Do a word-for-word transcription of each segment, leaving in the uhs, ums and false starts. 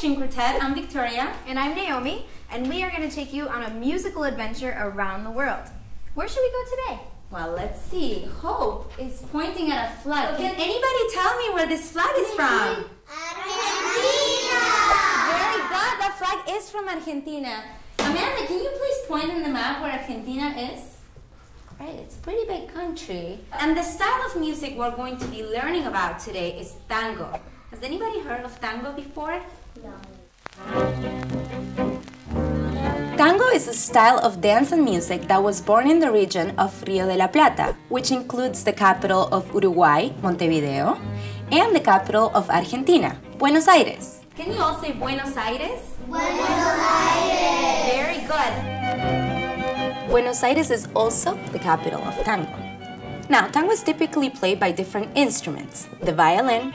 String Quartet. I'm Victoria. And I'm Naomi. And we are going to take you on a musical adventure around the world. Where should we go today? Well, let's see. Hope is pointing at a flag. Can anybody tell me where this flag is from? Argentina! Very good. That flag is from Argentina. Amanda, can you please point on the map where Argentina is? Right, it's a pretty big country. And the style of music we're going to be learning about today is tango. Has anybody heard of tango before? No. Tango is a style of dance and music that was born in the region of Rio de la Plata, which includes the capital of Uruguay, Montevideo, and the capital of Argentina, Buenos Aires. Can you all say Buenos Aires? Buenos Aires! Very good! Buenos Aires is also the capital of tango. Now, tango is typically played by different instruments. The violin,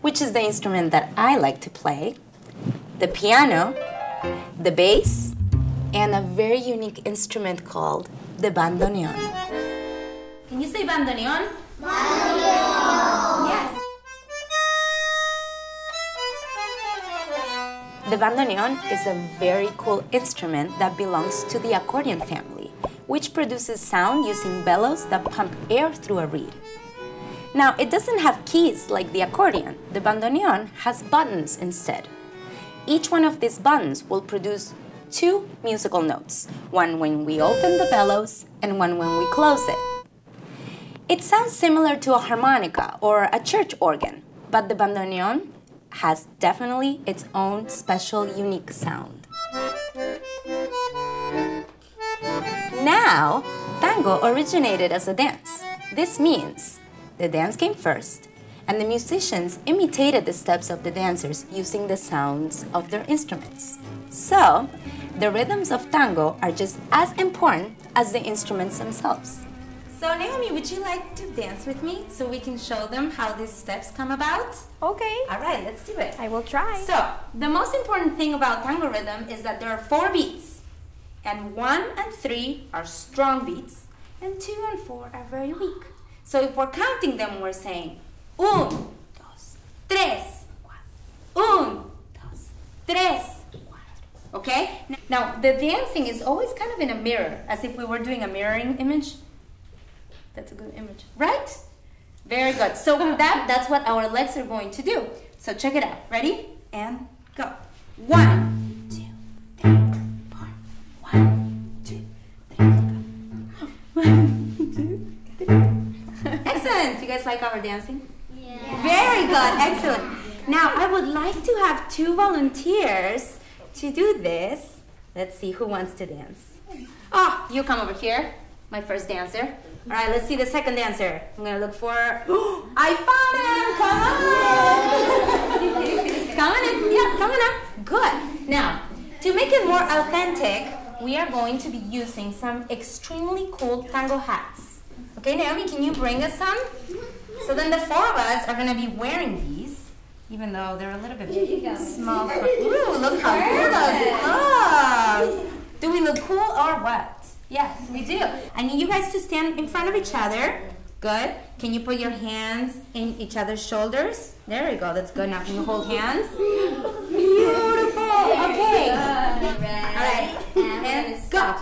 which is the instrument that I like to play, the piano, the bass, and a very unique instrument called the bandoneon. Can you say bandoneon? Bandoneon! Yes! The bandoneon is a very cool instrument that belongs to the accordion family, which produces sound using bellows that pump air through a reed. Now, it doesn't have keys like the accordion. The bandoneon has buttons instead. Each one of these buttons will produce two musical notes, one when we open the bellows and one when we close it. It sounds similar to a harmonica or a church organ, but the bandoneon has definitely its own special, unique sound. Now, tango originated as a dance. This means the dance came first, and the musicians imitated the steps of the dancers using the sounds of their instruments. So, the rhythms of tango are just as important as the instruments themselves. So, Naomi, would you like to dance with me so we can show them how these steps come about? Okay. All right, let's do it. I will try. So, the most important thing about tango rhythm is that there are four beats, and one and three are strong beats, and two and four are very weak. So if we're counting them, we're saying un, dos, tres, un, dos, tres, okay? Now, the dancing is always kind of in a mirror, as if we were doing a mirroring image. That's a good image, right? Very good. So that, that's what our legs are going to do. So check it out. Ready? And go. One, two, three, four. One, two, three, go. One, two, three. Excellent! You guys like our dancing? Yeah. Very good, excellent. Now, I would like to have two volunteers to do this. Let's see who wants to dance. Oh, you come over here, my first dancer. All right, let's see the second dancer. I'm gonna look for. Oh, I found him! Come on! Coming in, yeah, coming up. Good. Now, to make it more authentic, we are going to be using some extremely cool tango hats. Okay, Naomi, can you bring us some? So then the four of us are going to be wearing these, even though they're a little bit small. For, ooh, look how cool those look! Do we look cool or what? Yes, we do. I need you guys to stand in front of each other. Good. Can you put your hands in each other's shoulders? There you go, that's good. Now can you hold hands? Beautiful! Okay. Alright, and go.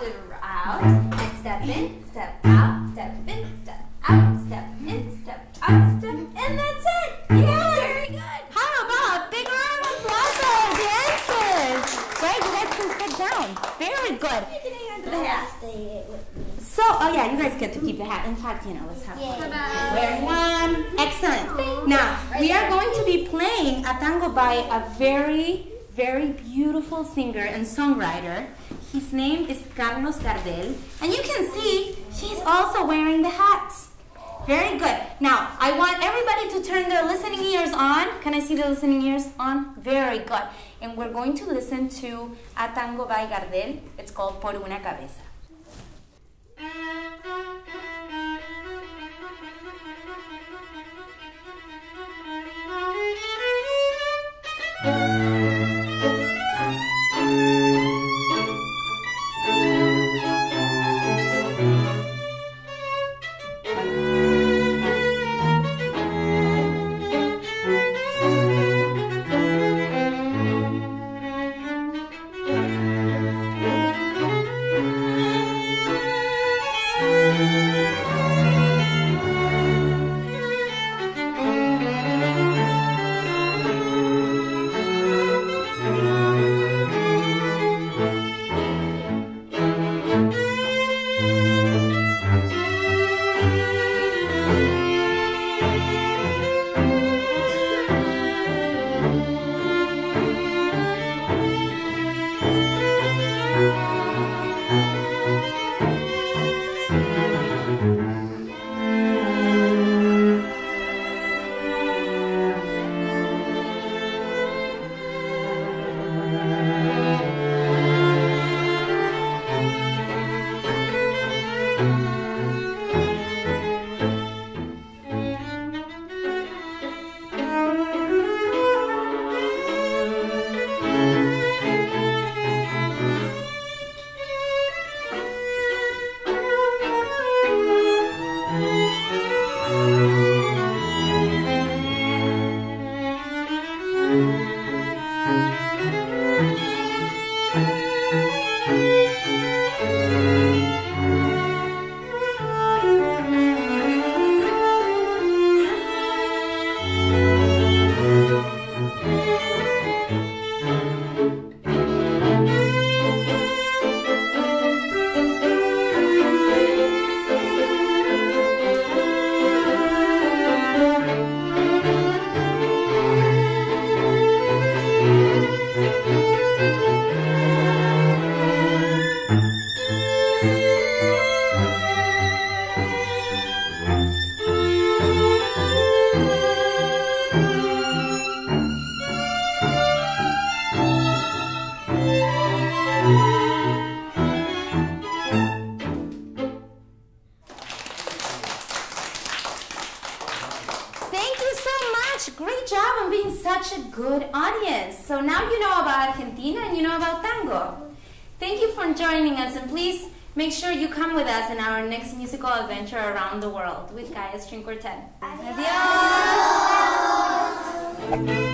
Out, and step in, step out, step in, step out, step in, step out, step in, that's it! Yes! Very good! How about a big round of applause for our dancers? Great, you guys can sit down. Very good. The hat. So, oh yeah, you guys get to keep the hat. In fact, you know, let's have one. Wear one. Excellent. Now, we are going to be playing a tango by a very, very beautiful singer and songwriter. His name is Carlos Gardel, and you can see she's also wearing the hat. Very good. Now, I want everybody to turn their listening ears on. Can I see the listening ears on? Very good. And we're going to listen to a tango by Gardel. It's called Por una cabeza. good job on being such a good audience. So now you know about Argentina and you know about tango. Thank you for joining us, and please make sure you come with us in our next musical adventure around the world with KAIA String Quartet. Adiós! Adiós.